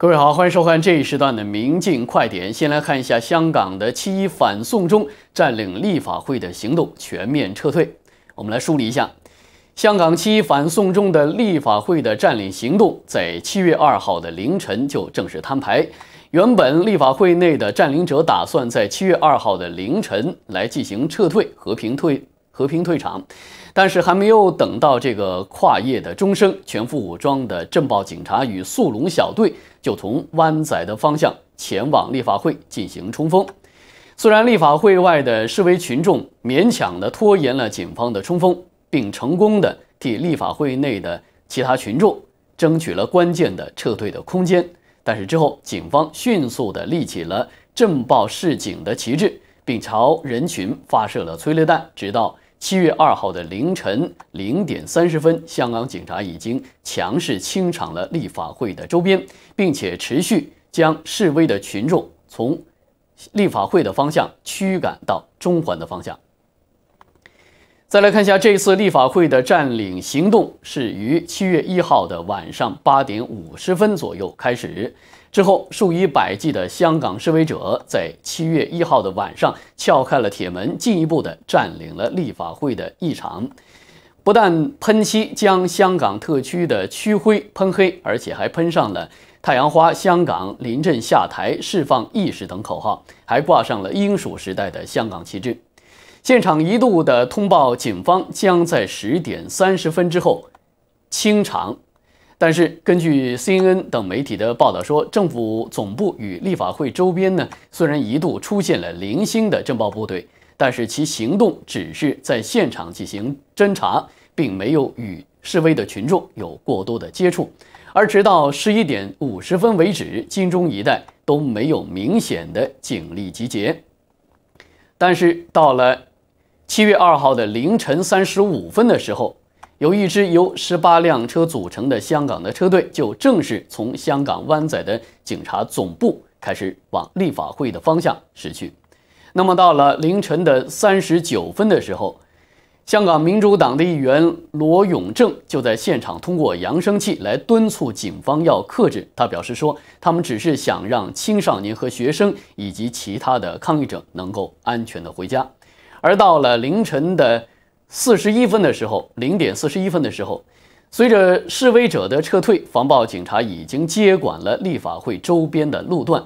各位好，欢迎收看这一时段的《明镜快点》。先来看一下香港的7·1反送中占领立法会的行动全面撤退。我们来梳理一下香港7·1反送中的立法会的占领行动，在7月2号的凌晨就正式摊牌。原本立法会内的占领者打算在7月2号的凌晨来进行撤退，和平退场，但是还没有等到这个跨夜的钟声，全副武装的镇暴警察与速龙小队就从湾仔的方向前往立法会进行冲锋。虽然立法会外的示威群众勉强的拖延了警方的冲锋，并成功的替立法会内的其他群众争取了关键的撤退的空间，但是之后警方迅速的立起了镇暴示警的旗帜，并朝人群发射了催泪弹，直到7月2号的凌晨0点30分，香港警察已经强势清场了立法会的周边，并且持续将示威的群众从立法会的方向驱赶到中环的方向。再来看一下这次立法会的占领行动是于7月1号的晚上8点50分左右开始，之后数以百计的香港示威者在7月1号的晚上撬开了铁门，进一步的占领了立法会的议场，不但喷漆将香港特区的区徽喷黑，而且还喷上了太阳花、香港临阵下台、释放意识等口号，还挂上了英属时代的香港旗帜。现场一度的通报警方将在10点30分之后清场，但是根据 CNN 等媒体的报道说，政府总部与立法会周边呢，虽然一度出现了零星的镇暴部队，但是其行动只是在现场进行侦查，并没有与示威的群众有过多的接触。而直到11点50分为止，金钟一带都没有明显的警力集结。但是到了7月2号的凌晨3:35的时候，有一支由18辆车组成的香港的车队就正式从香港湾仔的警察总部开始往立法会的方向驶去。那么到了凌晨3:39的时候，香港民主党的议员罗永正就在现场通过扬声器来敦促警方要克制。他表示说，他们只是想让青少年和学生以及其他的抗议者能够安全的回家。而到了凌晨41分的时候，0点41分的时候，随着示威者的撤退，防暴警察已经接管了立法会周边的路段。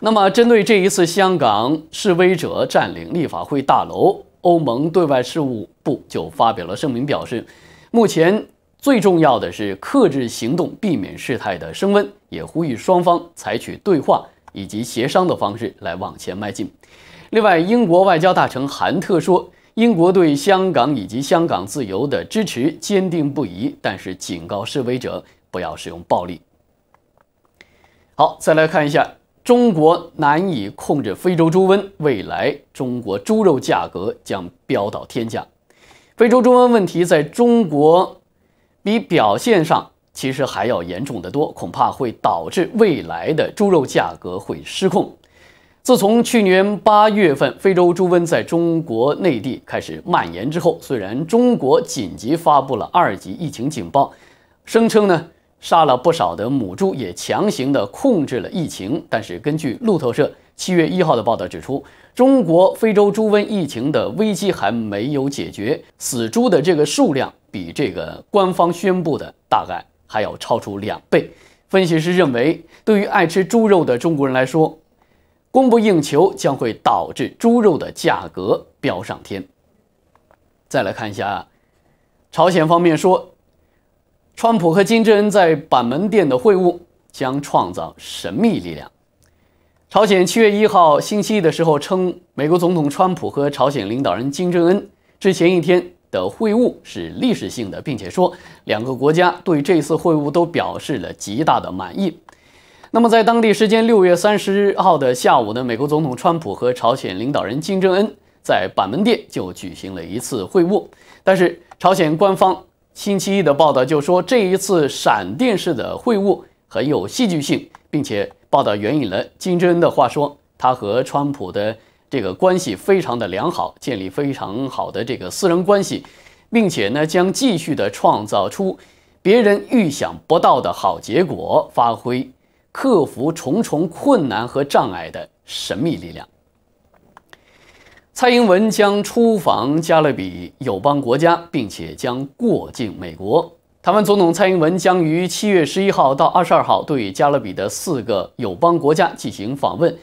那么针对这一次香港示威者占领立法会大楼，欧盟对外事务部就发表了声明，表示目前最重要的是克制行动，避免事态的升温，也呼吁双方采取对话以及协商的方式来往前迈进。另外，英国外交大臣韩特说，英国对香港以及香港自由的支持坚定不移，但是警告示威者不要使用暴力。好，再来看一下中国难以控制非洲猪瘟，未来中国猪肉价格将飙到天价。非洲猪瘟问题在中国比表现上其实还要严重得多，恐怕会导致未来的猪肉价格会失控。自从去年8月份非洲猪瘟在中国内地开始蔓延之后，虽然中国紧急发布了2级疫情警报，声称呢杀了不少的母猪，也强行的控制了疫情，但是根据路透社7月1号的报道指出，中国非洲猪瘟疫情的危机还没有解决，死猪的这个数量比这个官方宣布的大概还要超出2倍。分析师认为，对于爱吃猪肉的中国人来说，供不应求将会导致猪肉的价格飙上天。再来看一下朝鲜方面说，川普和金正恩在板门店的会晤将创造神秘力量。朝鲜7月1号星期一的时候称，美国总统川普和朝鲜领导人金正恩之前一天的会晤是历史性的，并且说两个国家对这次会晤都表示了极大的满意。那么在当地时间6月30号的下午呢，美国总统川普和朝鲜领导人金正恩在板门店就举行了一次会晤，但是朝鲜官方星期一的报道就说，这一次闪电式的会晤很有戏剧性，并且报道援引了金正恩的话说，他和川普的这个关系非常的良好，建立非常好的这个私人关系，并且呢将继续的创造出别人预想不到的好结果，发挥克服重重困难和障碍的神秘力量。蔡英文将出访加勒比友邦国家，并且将过境美国。台湾总统蔡英文将于7月11号到22号对加勒比的4个友邦国家进行访问，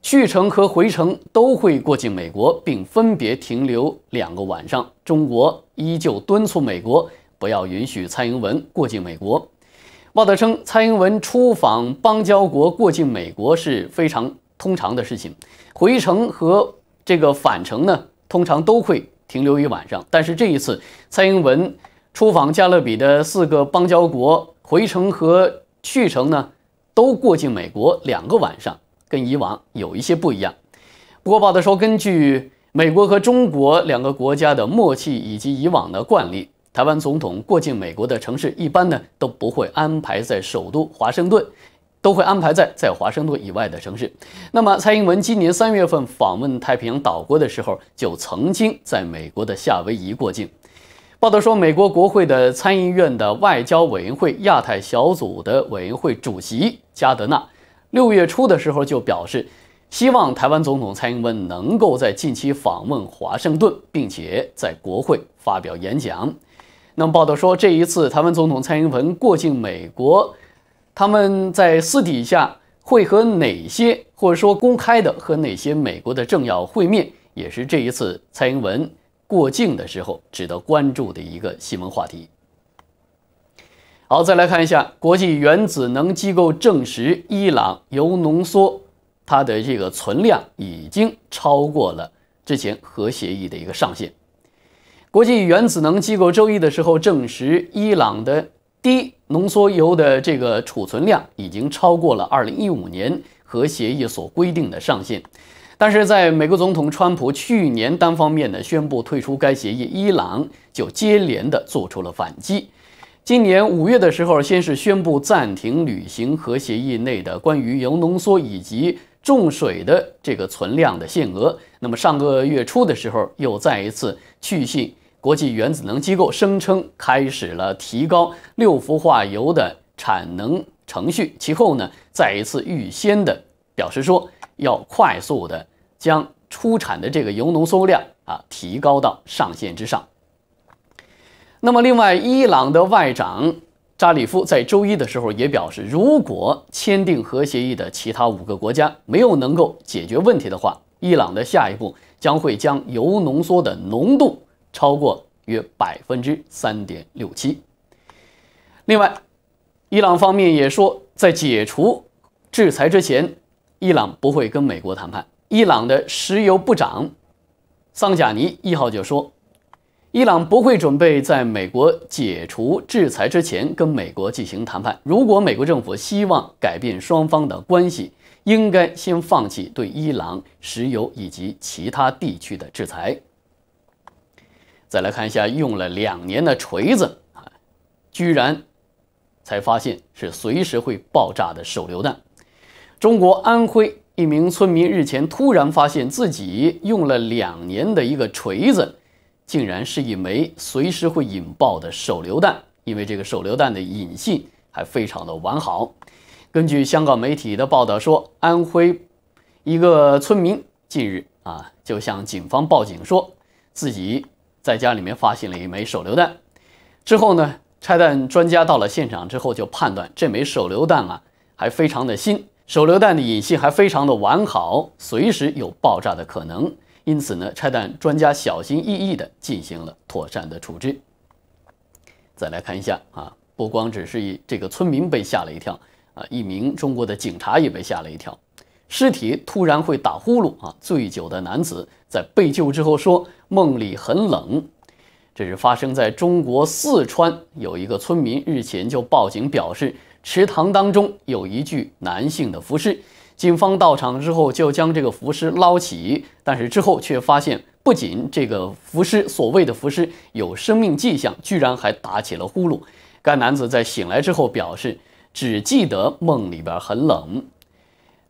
去程和回程都会过境美国，并分别停留2个晚上。中国依旧敦促美国不要允许蔡英文过境美国。报道称，蔡英文出访邦交国过境美国是非常通常的事情，回程和返程呢，通常都会停留1晚上。但是这一次，蔡英文出访加勒比的4个邦交国，回程和去程呢都过境美国2个晚上，跟以往有一些不一样。不过报道说，根据美国和中国2个国家的默契以及以往的惯例，台湾总统过境美国的城市一般呢都不会安排在首都华盛顿，都会安排在华盛顿以外的城市。那么蔡英文今年3月份访问太平洋岛国的时候，就曾经在美国的夏威夷过境。报道说，美国国会的参议院的外交委员会亚太小组的委员会主席加德纳6月初的时候就表示，希望台湾总统蔡英文能够在近期访问华盛顿，并且在国会发表演讲。那么报道说，这一次台湾总统蔡英文过境美国，他们在私底下会和哪些，或者说公开的和哪些美国的政要会面，也是这一次蔡英文过境的时候值得关注的一个新闻话题。好，再来看一下，国际原子能机构证实，伊朗铀浓缩它的这个存量已经超过了之前核协议的一个上限。国际原子能机构周一的时候证实，伊朗的低浓缩铀的这个储存量已经超过了2015年核协议所规定的上限。但是在美国总统川普去年单方面的宣布退出该协议，伊朗就接连的做出了反击。今年5月的时候，先是宣布暂停履行核协议内的关于铀浓缩以及重水的这个存量的限额。那么上个月初的时候，又再一次去信国际原子能机构，声称开始了提高6氟化铀的产能程序。其后呢，再一次预先的表示说，要快速的将出产的这个铀浓缩量提高到上限之上。那么，另外，伊朗的外长扎里夫在周一的时候也表示，如果签订核协议的其他5个国家没有能够解决问题的话，伊朗的下一步将会将铀浓缩的浓度超过约 3.67%。 另外，伊朗方面也说，在解除制裁之前，伊朗不会跟美国谈判。伊朗的石油部长桑贾尼1号就说，伊朗不会准备在美国解除制裁之前跟美国进行谈判。如果美国政府希望改变双方的关系，应该先放弃对伊朗石油以及其他地区的制裁。再来看一下，用了2年的锤子居然才发现是随时会爆炸的手榴弹。中国安徽一名村民日前突然发现，自己用了2年的一个锤子，竟然是一枚随时会引爆的手榴弹，因为这个手榴弹的引信还非常的完好。根据香港媒体的报道说，安徽一个村民近日就向警方报警，说自己在家里面发现了一枚手榴弹。之后呢，拆弹专家到了现场之后，就判断这枚手榴弹还非常的新，手榴弹的引信还非常的完好，随时有爆炸的可能。因此呢，拆弹专家小心翼翼地进行了妥善的处置。再来看一下不光只是这个村民被吓了一跳一名中国的警察也被吓了一跳。尸体突然会打呼噜醉酒的男子在被救之后说，梦里很冷。这是发生在中国四川，有一个村民日前就报警表示，池塘当中有一具男性的浮尸。警方到场之后就将这个浮尸捞起，但是之后却发现，不仅这个浮尸，所谓的浮尸有生命迹象，居然还打起了呼噜。该男子在醒来之后表示，只记得梦里边很冷。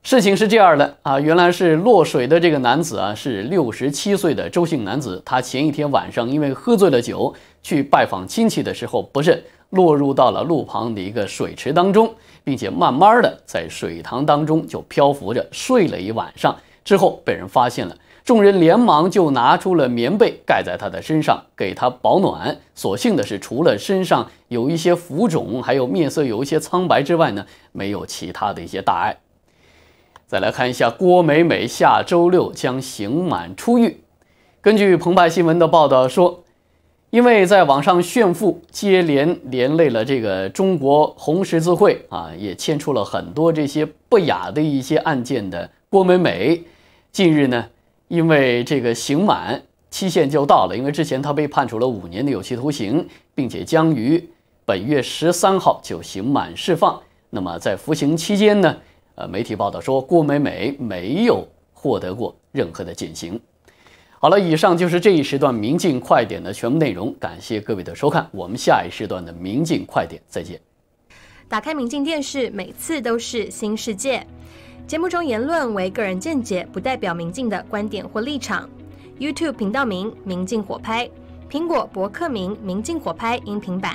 事情是这样的原来是落水的这个男子是67岁的周姓男子，他前一天晚上因为喝醉了酒，去拜访亲戚的时候，不慎落入到了路旁的一个水池当中，并且慢慢的在水塘当中就漂浮着睡了一晚上，之后被人发现了。 众人连忙就拿出了棉被盖在他的身上，给他保暖。所幸的是，除了身上有一些浮肿，还有面色有一些苍白之外呢，没有其他的一些大碍。再来看一下，郭美美下周六将刑满出狱。根据澎湃新闻的报道说，因为在网上炫富，接连累了这个中国红十字会啊，也牵出了很多这些不雅的一些案件的郭美美，近日呢。 因为这个刑满期限就到了，因为之前他被判处了5年的有期徒刑，并且将于本月13号就刑满释放。那么在服刑期间呢，媒体报道说郭美美没有获得过任何的减刑。好了，以上就是这一时段明镜快点的全部内容，感谢各位的收看，我们下一时段的明镜快点再见。打开明镜电视，每次都是新世界。 节目中言论为个人见解，不代表明镜的观点或立场。YouTube 频道名：明镜火拍；苹果博客名：明镜火拍音频版；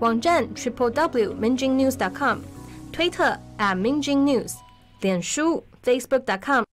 网站 triplew.mingjingnews.com；推特@mingjing news；脸书 facebook.com。